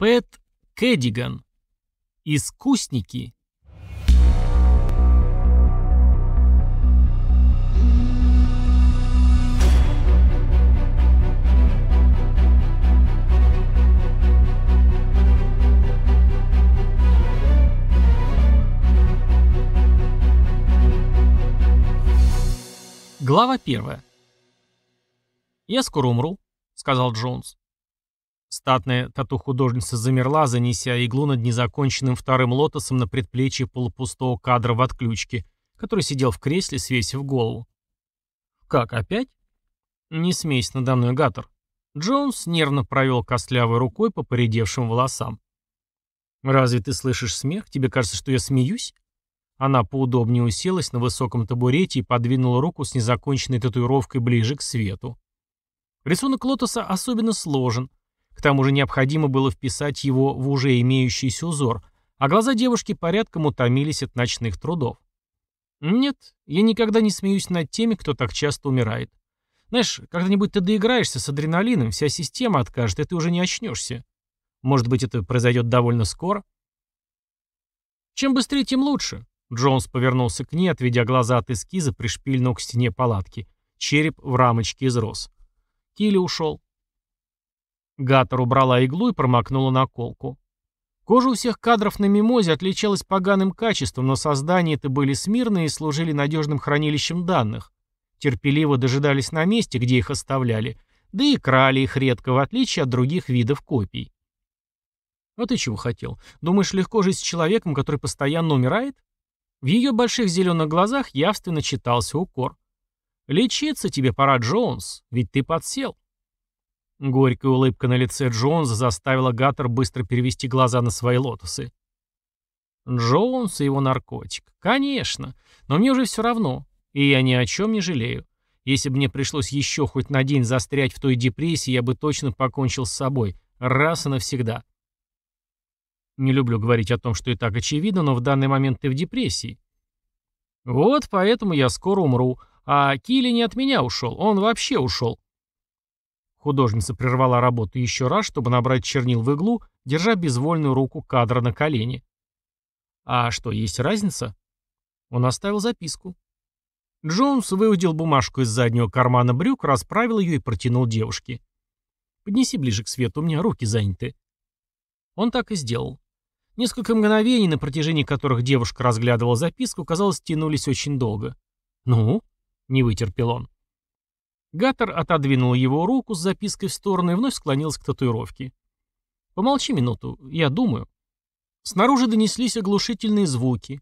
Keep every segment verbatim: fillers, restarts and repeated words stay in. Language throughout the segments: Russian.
Пэт Кэдиган. Искусники. Глава первая. «Я скоро умру», — сказал Джонс. Статная тату-художница замерла, занеся иглу над незаконченным вторым лотосом на предплечье полупустого кадра в отключке, который сидел в кресле, свесив голову. «Как, опять?» «Не смейся надо мной, Гаттер». Джонс нервно провел костлявой рукой по поредевшим волосам. «Разве ты слышишь смех? Тебе кажется, что я смеюсь?» Она поудобнее уселась на высоком табурете и подвинула руку с незаконченной татуировкой ближе к свету. Рисунок лотоса особенно сложен. К тому же необходимо было вписать его в уже имеющийся узор, а глаза девушки порядком утомились от ночных трудов. «Нет, я никогда не смеюсь над теми, кто так часто умирает. Знаешь, когда-нибудь ты доиграешься с адреналином, вся система откажет, и ты уже не очнешься. Может быть, это произойдет довольно скоро?» «Чем быстрее, тем лучше». Джонс повернулся к ней, отведя глаза от эскиза, пришпильного к стене палатки. Череп в рамочке изрос. Кили ушел. Гаттер убрала иглу и промокнула наколку. Кожа у всех кадров на Мимозе отличалась поганым качеством, но создания это были смирные и служили надежным хранилищем данных. Терпеливо дожидались на месте, где их оставляли, да и крали их редко, в отличие от других видов копий. «А ты чего хотел? Думаешь, легко жить с человеком, который постоянно умирает?» В ее больших зеленых глазах явственно читался укор. «Лечиться тебе пора, Джонс, ведь ты подсел». Горькая улыбка на лице Джонса заставила Гаттер быстро перевести глаза на свои лотосы. «Джонс и его наркотик. Конечно. Но мне уже все равно. И я ни о чем не жалею. Если бы мне пришлось еще хоть на день застрять в той депрессии, я бы точно покончил с собой. Раз и навсегда». «Не люблю говорить о том, что и так очевидно, но в данный момент ты в депрессии». «Вот поэтому я скоро умру. А Килли не от меня ушел, он вообще ушел». Художница прервала работу еще раз, чтобы набрать чернил в иглу, держа безвольную руку кадра на колене. «А что, есть разница?» Он оставил записку. Джонс выудил бумажку из заднего кармана брюк, расправил ее и протянул девушке. «Поднеси ближе к свету, у меня руки заняты». Он так и сделал. Несколько мгновений, на протяжении которых девушка разглядывала записку, казалось, тянулись очень долго. «Ну?» — не вытерпел он. Гаттер отодвинул его руку с запиской в сторону и вновь склонился к татуировке. «Помолчи минуту, я думаю». Снаружи донеслись оглушительные звуки.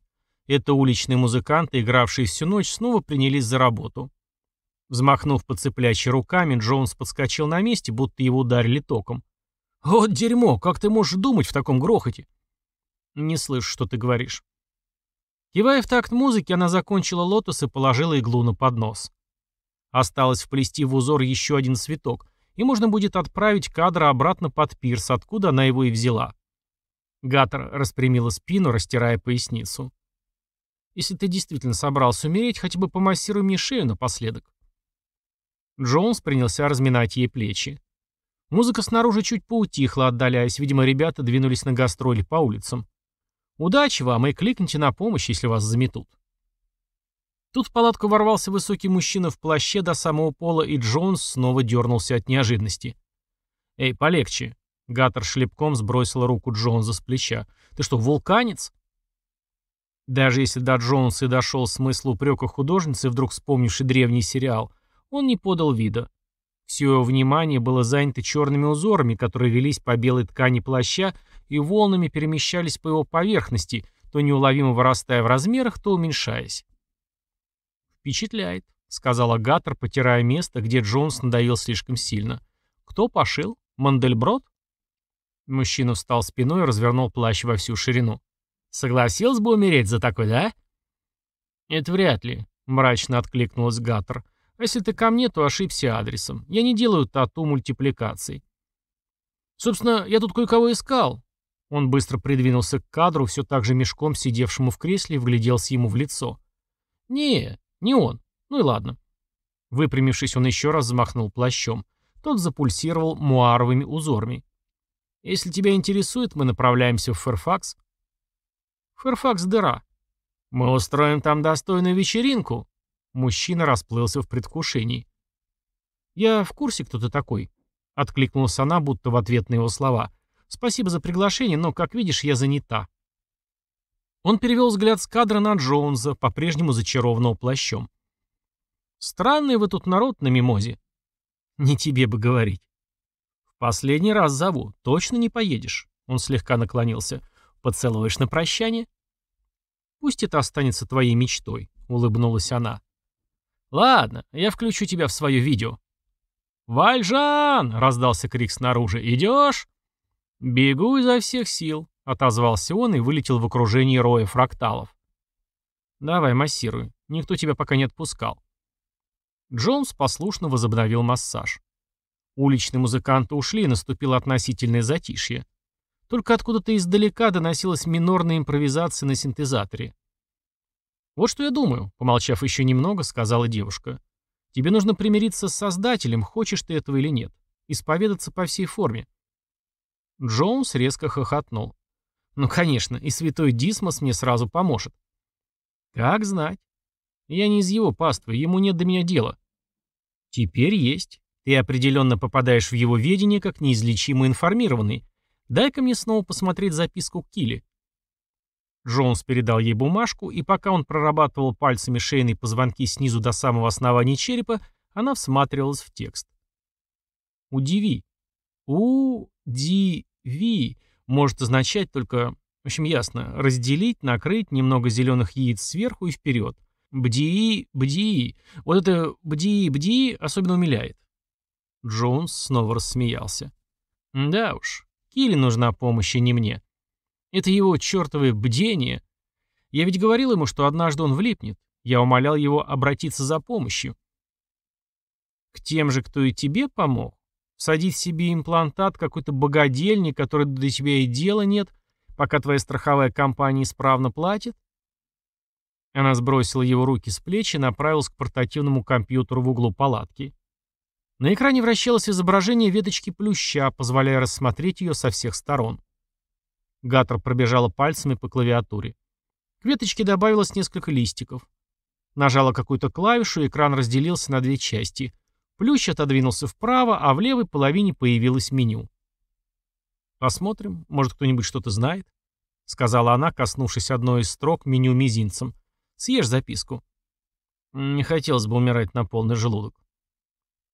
Это уличные музыканты, игравшие всю ночь, снова принялись за работу. Взмахнув подцепляющими руками, Джонс подскочил на месте, будто его ударили током. «Вот дерьмо, как ты можешь думать в таком грохоте?» «Не слышу, что ты говоришь». Кивая в такт музыки, она закончила лотос и положила иглу на поднос. Осталось вплести в узор еще один цветок, и можно будет отправить кадр обратно под пирс, откуда она его и взяла. Гаттер распрямила спину, растирая поясницу. «Если ты действительно собрался умереть, хотя бы помассируй мне шею напоследок». Джонс принялся разминать ей плечи. Музыка снаружи чуть поутихла, отдаляясь, видимо, ребята двинулись на гастроли по улицам. «Удачи вам и кликните на помощь, если вас заметут». Тут в палатку ворвался высокий мужчина в плаще до самого пола, и Джонс снова дернулся от неожиданности. «Эй, полегче!» — Гаттер шлепком сбросила руку Джонса с плеча. «Ты что, вулканец?» Даже если до Джонса и дошел смысл упрека художницы, вдруг вспомнивший древний сериал, он не подал вида. Все его внимание было занято черными узорами, которые велись по белой ткани плаща и волнами перемещались по его поверхности, то неуловимо вырастая в размерах, то уменьшаясь. «Впечатляет», — сказала Гаттер, потирая место, где Джонс надавил слишком сильно. «Кто пошил? Мандельброд?» Мужчина встал спиной и развернул плащ во всю ширину. «Согласился бы умереть за такой, да?» «Это вряд ли», — мрачно откликнулась Гаттер. «А если ты ко мне, то ошибся адресом. Я не делаю тату мультипликаций». «Собственно, я тут кое-кого искал». Он быстро придвинулся к кадру, все так же мешком сидевшему в кресле, и вгляделся ему в лицо. «Не, не он. Ну и ладно». Выпрямившись, он еще раз замахнул плащом. Тот запульсировал муаровыми узорами. Если тебя интересует, мы направляемся в Фэрфакс. Фэрфакс — дыра. Мы устроим там достойную вечеринку. Мужчина расплылся в предвкушении. Я в курсе, кто ты такой. Откликнулась она, будто в ответ на его слова. Спасибо за приглашение, но, как видишь, я занята. Он перевел взгляд с кадра на Джонса, по-прежнему зачарованного плащом. Странный вы тут народ на Мимозе. Не тебе бы говорить. В последний раз зову. Точно не поедешь. Он слегка наклонился. Поцелуешь на прощание? Пусть это останется твоей мечтой, улыбнулась она. Ладно, я включу тебя в свое видео. «Вальжан!» — раздался крик снаружи. «Идешь?» «Бегу изо всех сил», — отозвался он и вылетел в окружении роя фракталов. «Давай, массируй. Никто тебя пока не отпускал». Джонс послушно возобновил массаж. Уличные музыканты ушли, и наступило относительное затишье. Только откуда-то издалека доносилась минорная импровизация на синтезаторе. «Вот что я думаю», — помолчав еще немного, сказала девушка. Тебе нужно примириться с Создателем, хочешь ты этого или нет. Исповедаться по всей форме. Джонс резко хохотнул. Ну, конечно, и святой Дисмос мне сразу поможет. Как знать. Я не из его паствы, ему нет до меня дела. Теперь есть. Ты определенно попадаешь в его ведение, как неизлечимо информированный. Дай-ка мне снова посмотреть записку Кили. Джонс передал ей бумажку, и пока он прорабатывал пальцами шейные позвонки снизу до самого основания черепа, она всматривалась в текст. «Удиви». «У-ди-ви» может означать только, в общем, ясно, разделить, накрыть, немного зеленых яиц сверху и вперед. «Бди-бди». Вот это «бди-бди» особенно умиляет. Джонс снова рассмеялся. «Да уж, Килли нужна помощь, и не мне». Это его чертовы бдение. Я ведь говорил ему, что однажды он влипнет. Я умолял его обратиться за помощью. К тем же, кто и тебе помог. Всадить себе имплантат какой-то богадельни, который до тебя и дела нет, пока твоя страховая компания исправно платит. Она сбросила его руки с плеч и направилась к портативному компьютеру в углу палатки. На экране вращалось изображение веточки плюща, позволяя рассмотреть ее со всех сторон. Гаттер пробежала пальцами по клавиатуре. К веточке добавилось несколько листиков. Нажала какую-то клавишу, и экран разделился на две части. Плющ отодвинулся вправо, а в левой половине появилось меню. «Посмотрим, может, кто-нибудь что-то знает?» — сказала она, коснувшись одной из строк меню мизинцем. «Съешь записку». Не хотелось бы умирать на полный желудок.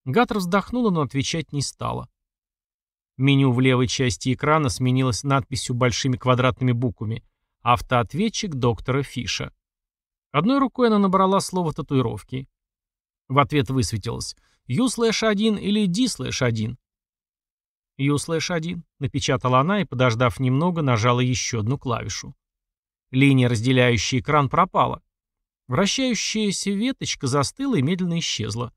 Гаттер вздохнула, но отвечать не стала. Меню в левой части экрана сменилось надписью большими квадратными буквами «Автоответчик доктора Фиша». Одной рукой она набрала слово «татуировки». В ответ высветилось «Ю слэш один» или «Ди слэш один». «Ю слэш один» напечатала она и, подождав немного, нажала еще одну клавишу. Линия, разделяющая экран, пропала. Вращающаяся веточка застыла и медленно исчезла.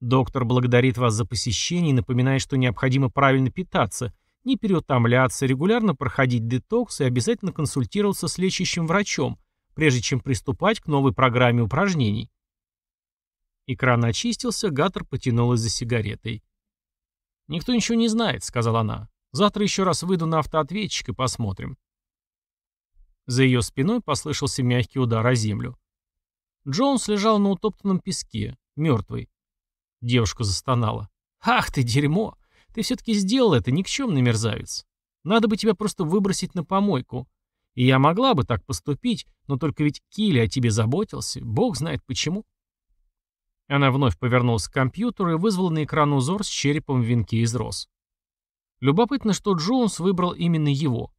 Доктор благодарит вас за посещение и напоминает, что необходимо правильно питаться, не переутомляться, регулярно проходить детокс и обязательно консультироваться с лечащим врачом, прежде чем приступать к новой программе упражнений. Экран очистился, Гаттер потянулась за сигаретой. «Никто ничего не знает», — сказала она. «Завтра еще раз выйду на автоответчик и посмотрим». За ее спиной послышался мягкий удар о землю. Джонс лежал на утоптанном песке, мертвый. Девушка застонала. «Ах ты, дерьмо! Ты все-таки сделал это, никчемный мерзавец. Надо бы тебя просто выбросить на помойку. И я могла бы так поступить, но только ведь Килли о тебе заботился. Бог знает почему». Она вновь повернулась к компьютеру и вызвала на экран узор с черепом в венке из роз. Любопытно, что Джонс выбрал именно его.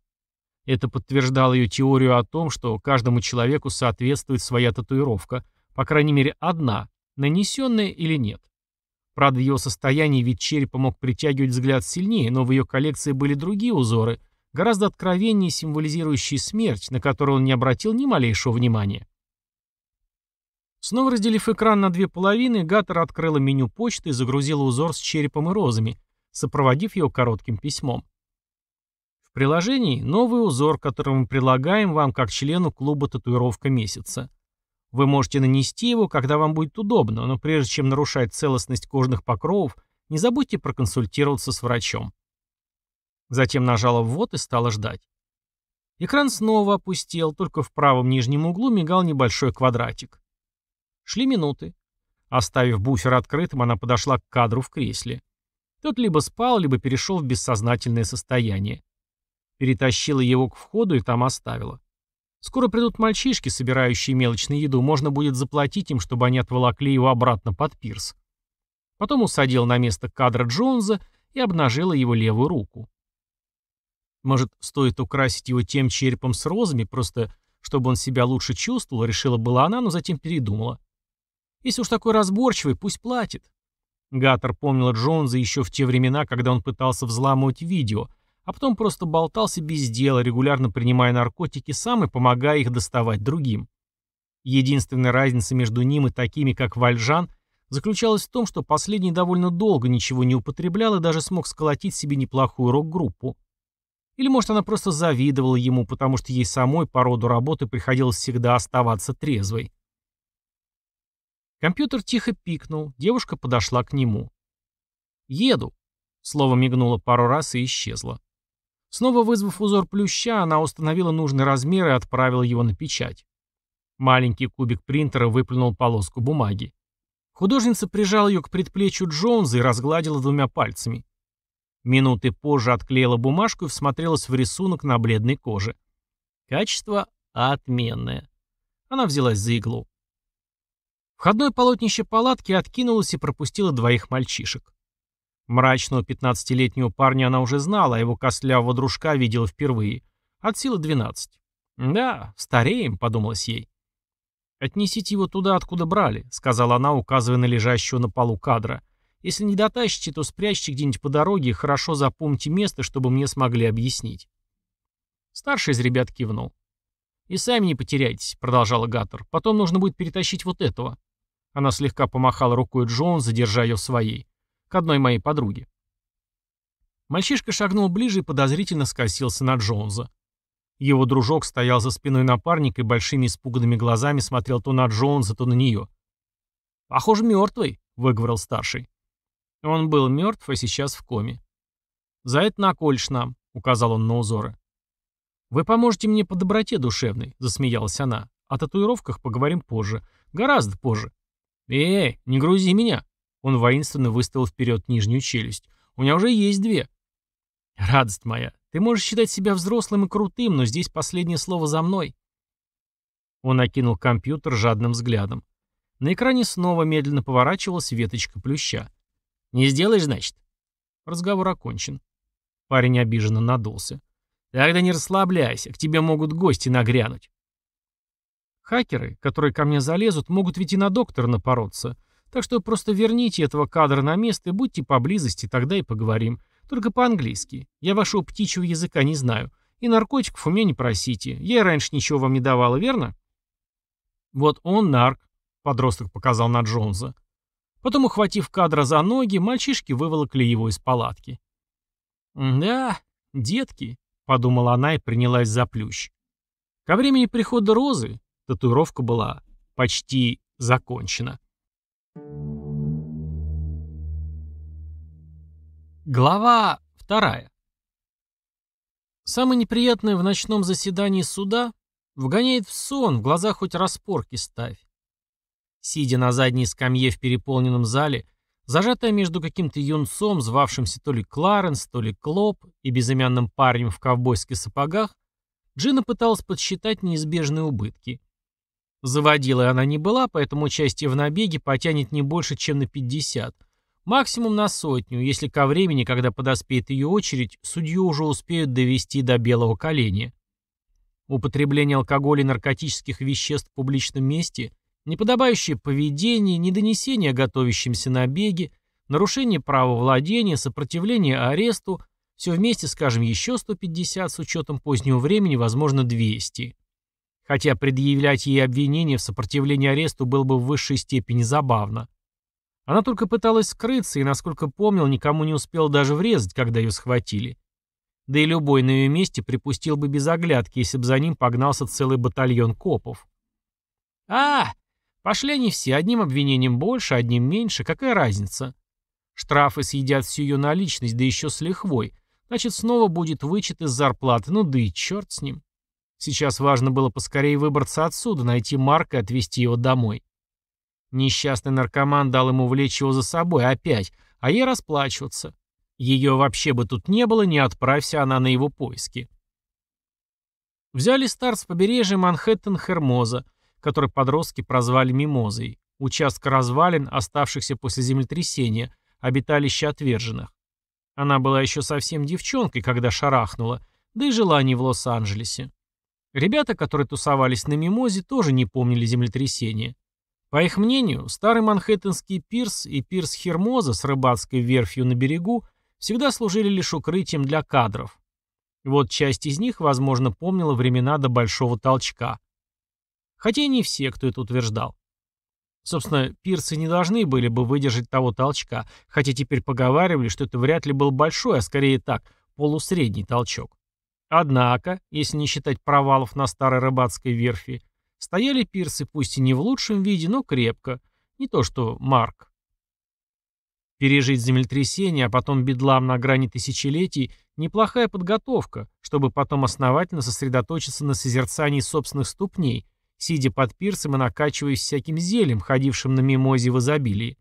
Это подтверждало ее теорию о том, что каждому человеку соответствует своя татуировка, по крайней мере одна, нанесенная или нет. Правда, в ее состоянии вид черепа мог притягивать взгляд сильнее, но в ее коллекции были другие узоры, гораздо откровеннее символизирующие смерть, на которую он не обратил ни малейшего внимания. Снова разделив экран на две половины, Гаттер открыла меню почты и загрузила узор с черепом и розами, сопроводив его коротким письмом. В приложении новый узор, который мы предлагаем вам как члену клуба «Татуировка месяца». Вы можете нанести его, когда вам будет удобно, но прежде чем нарушать целостность кожных покровов, не забудьте проконсультироваться с врачом. Затем нажала ввод и стала ждать. Экран снова опустел, только в правом нижнем углу мигал небольшой квадратик. Шли минуты. Оставив буфер открытым, она подошла к кадру в кресле. Тот либо спал, либо перешел в бессознательное состояние. Перетащила его к входу и там оставила. Скоро придут мальчишки, собирающие мелочную еду, можно будет заплатить им, чтобы они отволокли его обратно под пирс. Потом усадила на место кадра Джонса и обнажила его левую руку. Может, стоит украсить его тем черепом с розами, просто чтобы он себя лучше чувствовал, решила была она, но затем передумала. Если уж такой разборчивый, пусть платит. Гаттер помнила Джонса еще в те времена, когда он пытался взламывать видео, а потом просто болтался без дела, регулярно принимая наркотики сам и помогая их доставать другим. Единственная разница между ним и такими, как Вальжан, заключалась в том, что последний довольно долго ничего не употреблял и даже смог сколотить себе неплохую рок-группу. Или, может, она просто завидовала ему, потому что ей самой по роду работы приходилось всегда оставаться трезвой. Компьютер тихо пикнул, девушка подошла к нему. «Еду!» Слово мигнуло пару раз и исчезло. Снова вызвав узор плюща, она установила нужный размер и отправила его на печать. Маленький кубик принтера выплюнул полоску бумаги. Художница прижала ее к предплечью Джонса и разгладила двумя пальцами. Минуты позже отклеила бумажку и всмотрелась в рисунок на бледной коже. Качество отменное. Она взялась за иглу. Входное полотнище палатки откинулось и пропустило двоих мальчишек. Мрачного пятнадцатилетнего парня она уже знала, а его костлявого дружка видела впервые. От силы двенадцать. «Да, стареем», — подумалось ей. «Отнесите его туда, откуда брали», — сказала она, указывая на лежащего на полу кадра. «Если не дотащите, то спрячьте где-нибудь по дороге и хорошо запомните место, чтобы мне смогли объяснить». Старший из ребят кивнул. «И сами не потеряйтесь», — продолжала Гаттер. «Потом нужно будет перетащить вот этого». Она слегка помахала рукой Джон, задержа ее своей. «К одной моей подруге». Мальчишка шагнул ближе и подозрительно скосился на Джонса. Его дружок стоял за спиной напарника и большими испуганными глазами смотрел то на Джонса, то на нее. «Похоже, мертвый», — выговорил старший. Он был мертв, а сейчас в коме. «За это наколешь нам», — указал он на узоры. «Вы поможете мне по доброте душевной», — засмеялась она. «О татуировках поговорим позже. Гораздо позже». «Эй, не грузи меня». Он воинственно выставил вперед нижнюю челюсть. «У меня уже есть две». «Радость моя, ты можешь считать себя взрослым и крутым, но здесь последнее слово за мной». Он окинул компьютер жадным взглядом. На экране снова медленно поворачивалась веточка плюща. «Не сделаешь, значит?» Разговор окончен. Парень обиженно надулся. «Тогда не расслабляйся, к тебе могут гости нагрянуть». «Хакеры, которые ко мне залезут, могут ведь и на доктора напороться. Так что просто верните этого кадра на место и будьте поблизости, тогда и поговорим. Только по-английски. Я вашего птичьего языка не знаю. И наркотиков у меня не просите. Я и раньше ничего вам не давала, верно?» «Вот он нарк», — подросток показал на Джонса. Потом, ухватив кадра за ноги, мальчишки выволокли его из палатки. «Да, детки», — подумала она и принялась за плющ. Ко времени прихода Розы татуировка была почти закончена. Глава вторая. Самое неприятное в ночном заседании суда вгоняет в сон, в глаза хоть распорки ставь. Сидя на задней скамье в переполненном зале, зажатая между каким-то юнцом, звавшимся то ли Кларенс, то ли Клоп, и безымянным парнем в ковбойских сапогах, Джина пыталась подсчитать неизбежные убытки. Заводилой она не была, поэтому участие в набеге потянет не больше, чем на пятьдесят. Максимум на сотню, если ко времени, когда подоспеет ее очередь, судью уже успеют довести до белого коленя. Употребление алкоголя и наркотических веществ в публичном месте, неподобающее поведение, недонесение о готовящемся набеге, нарушение права владения, сопротивление аресту, все вместе, скажем, еще сто пятьдесят, с учетом позднего времени, возможно, двести. Хотя предъявлять ей обвинение в сопротивлении аресту было бы в высшей степени забавно. Она только пыталась скрыться и, насколько помнил, никому не успела даже врезать, когда ее схватили. Да и любой на ее месте припустил бы без оглядки, если бы за ним погнался целый батальон копов. А, пошли они все, одним обвинением больше, одним меньше, какая разница? Штрафы съедят всю ее наличность, да еще с лихвой. Значит, снова будет вычет из зарплаты. Ну да и черт с ним. Сейчас важно было поскорее выбраться отсюда, найти Марка и отвезти его домой. Несчастный наркоман дал ему влечь его за собой опять, а ей расплачиваться. Ее вообще бы тут не было, не отправься она на его поиски. Взяли старт с побережья Манхэттен-Хермоза, который подростки прозвали Мимозой, участка развалин, оставшихся после землетрясения, обиталище отверженных. Она была еще совсем девчонкой, когда шарахнула, да и жила не в Лос-Анджелесе. Ребята, которые тусовались на Мимозе, тоже не помнили землетрясения. По их мнению, старый манхэттенский пирс и пирс Хермоза с рыбацкой верфью на берегу всегда служили лишь укрытием для кадров. Вот часть из них, возможно, помнила времена до большого толчка. Хотя и не все, кто это утверждал. Собственно, пирсы не должны были бы выдержать того толчка, хотя теперь поговаривали, что это вряд ли был большой, а скорее так, полусредний толчок. Однако, если не считать провалов на старой рыбацкой верфи, стояли пирсы, пусть и не в лучшем виде, но крепко, не то что Марк. Пережить землетрясение, а потом бедлам на грани тысячелетий – неплохая подготовка, чтобы потом основательно сосредоточиться на созерцании собственных ступней, сидя под пирсом и накачиваясь всяким зельем, ходившим на мимозе в изобилии.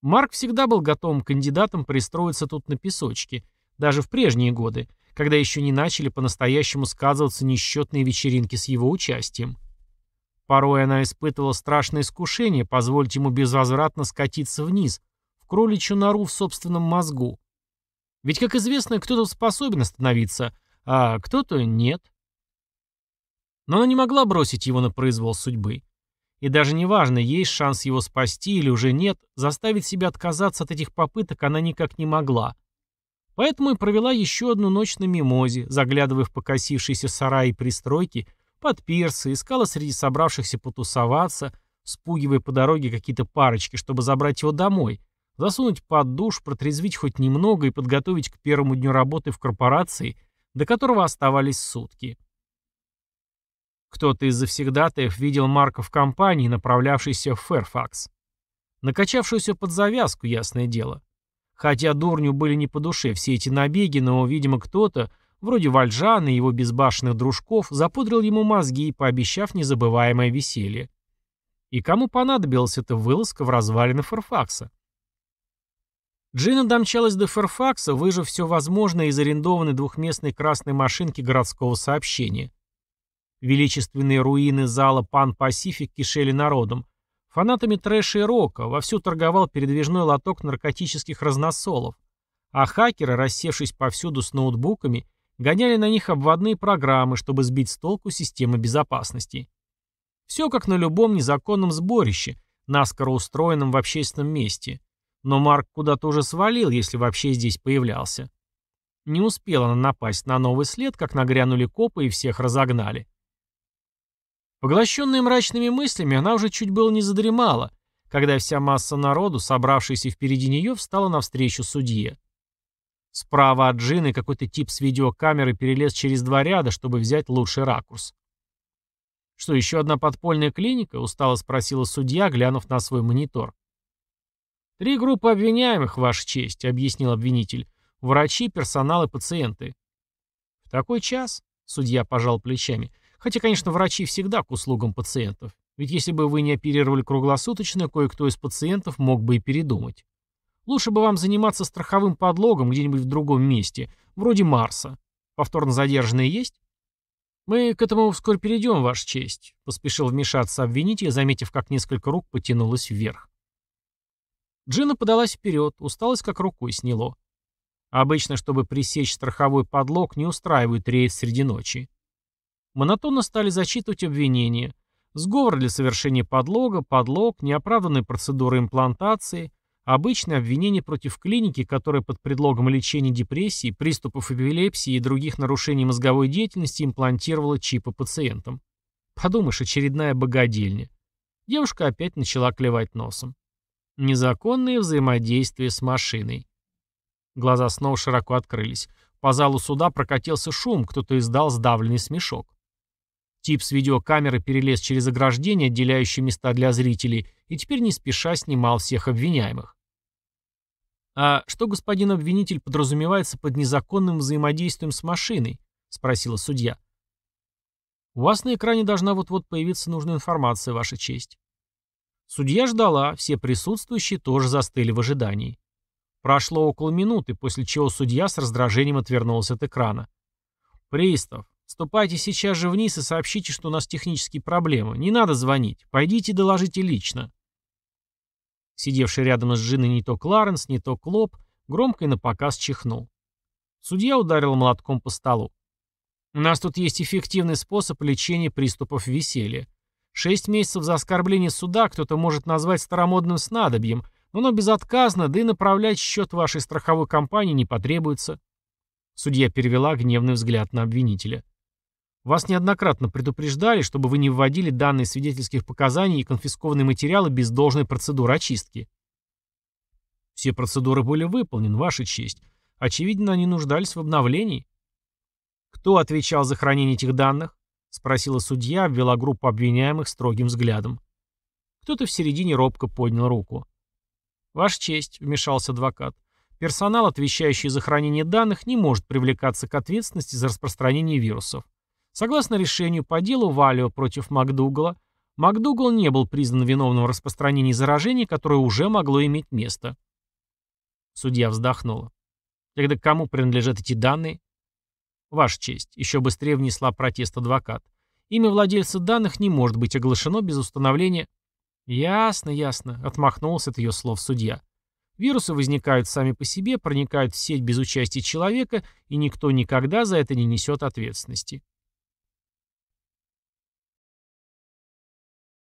Марк всегда был готовым кандидатом пристроиться тут на песочке, даже в прежние годы, когда еще не начали по-настоящему сказываться несчетные вечеринки с его участием. Порой она испытывала страшное искушение позволить ему безвозвратно скатиться вниз, в кроличью нору в собственном мозгу. Ведь, как известно, кто-то способен остановиться, а кто-то нет. Но она не могла бросить его на произвол судьбы. И даже неважно, есть шанс его спасти или уже нет, заставить себя отказаться от этих попыток она никак не могла. Поэтому и провела еще одну ночь на Мимозе, заглядывая в покосившиеся сараи и пристройки, под пирсы, искала среди собравшихся потусоваться, спугивая по дороге какие-то парочки, чтобы забрать его домой, засунуть под душ, протрезвить хоть немного и подготовить к первому дню работы в корпорации, до которого оставались сутки. Кто-то из завсегдатаев видел Марка в компании, направлявшейся в Фэрфакс. Накачавшуюся под завязку, ясное дело. Хотя дурню были не по душе все эти набеги, но, видимо, кто-то, вроде Вальжана и его безбашенных дружков, запудрил ему мозги, пообещав незабываемое веселье. И кому понадобилась эта вылазка в развалины Фэрфакса? Джина домчалась до Фэрфакса, выжив все возможное из арендованной двухместной красной машинки городского сообщения. Величественные руины зала «Пан-Пасифик» кишели народом, фанатами трэша и рока, вовсю торговал передвижной лоток наркотических разносолов, а хакеры, рассевшись повсюду с ноутбуками, гоняли на них обводные программы, чтобы сбить с толку системы безопасности. Все как на любом незаконном сборище, наскоро устроенном в общественном месте. Но Марк куда-то уже свалил, если вообще здесь появлялся. Не успела она напасть на новый след, как нагрянули копы и всех разогнали. Поглощенная мрачными мыслями, она уже чуть было не задремала, когда вся масса народу, собравшаяся впереди нее, встала навстречу судье. Справа от Джины какой-то тип с видеокамеры перелез через два ряда, чтобы взять лучший ракурс. «Что, еще одна подпольная клиника?» — устало спросила судья, глянув на свой монитор. «Три группы обвиняемых, Ваша честь», — объяснил обвинитель. «Врачи, персонал и пациенты». «В такой час?» — судья пожал плечами. Хотя, конечно, врачи всегда к услугам пациентов. Ведь если бы вы не оперировали круглосуточно, кое-кто из пациентов мог бы и передумать. Лучше бы вам заниматься страховым подлогом где-нибудь в другом месте, вроде Марса. Повторно задержанные есть? Мы к этому вскоре перейдем, Ваша честь, поспешил вмешаться обвинитель, заметив, как несколько рук потянулось вверх. Джина подалась вперед, усталость как рукой сняло. Обычно, чтобы пресечь страховой подлог, не устраивают рейд среди ночи. Монотонно стали зачитывать обвинения. Сговор для совершения подлога, подлог, неоправданные процедуры имплантации, обычные обвинения против клиники, которая под предлогом лечения депрессии, приступов эпилепсии и других нарушений мозговой деятельности имплантировала чипы пациентам. Подумаешь, очередная богадельня. Девушка опять начала клевать носом. Незаконное взаимодействие с машиной. Глаза снова широко открылись. По залу суда прокатился шум, кто-то издал сдавленный смешок. Тип с видеокамеры перелез через ограждение, отделяющее места для зрителей, и теперь не спеша снимал всех обвиняемых. «А что господин обвинитель подразумевается под незаконным взаимодействием с машиной?» — спросила судья. «У вас на экране должна вот-вот появиться нужная информация, Ваша честь». Судья ждала, все присутствующие тоже застыли в ожидании. Прошло около минуты, после чего судья с раздражением отвернулась от экрана. «Пристав, ступайте сейчас же вниз и сообщите, что у нас технические проблемы. Не надо звонить. Пойдите и доложите лично». Сидевший рядом с Джиной не то Кларенс, не то Клоп, громко и напоказ чихнул. Судья ударил молотком по столу. «У нас тут есть эффективный способ лечения приступов веселья. Шесть месяцев за оскорбление суда кто-то может назвать старомодным снадобьем, но оно безотказно, да и направлять счет вашей страховой компании не потребуется». Судья перевела гневный взгляд на обвинителя. «Вас неоднократно предупреждали, чтобы вы не вводили данные свидетельских показаний и конфискованные материалы без должной процедуры очистки». «Все процедуры были выполнены, Ваша честь. Очевидно, они нуждались в обновлении». «Кто отвечал за хранение этих данных?» — спросила судья, обвела группу обвиняемых строгим взглядом. Кто-то в середине робко поднял руку. «Ваша честь», — вмешался адвокат, — «персонал, отвечающий за хранение данных, не может привлекаться к ответственности за распространение вирусов. Согласно решению по делу Валио против МакДугала, МакДугал не был признан виновным в распространении заражения, которое уже могло иметь место». Судья вздохнула. «Тогда кому принадлежат эти данные?» «Ваша честь», — еще быстрее внесла протест адвокат, — «имя владельца данных не может быть оглашено без установления...» «Ясно, ясно», — отмахнулся от ее слов судья. «Вирусы возникают сами по себе, проникают в сеть без участия человека, и никто никогда за это не несет ответственности».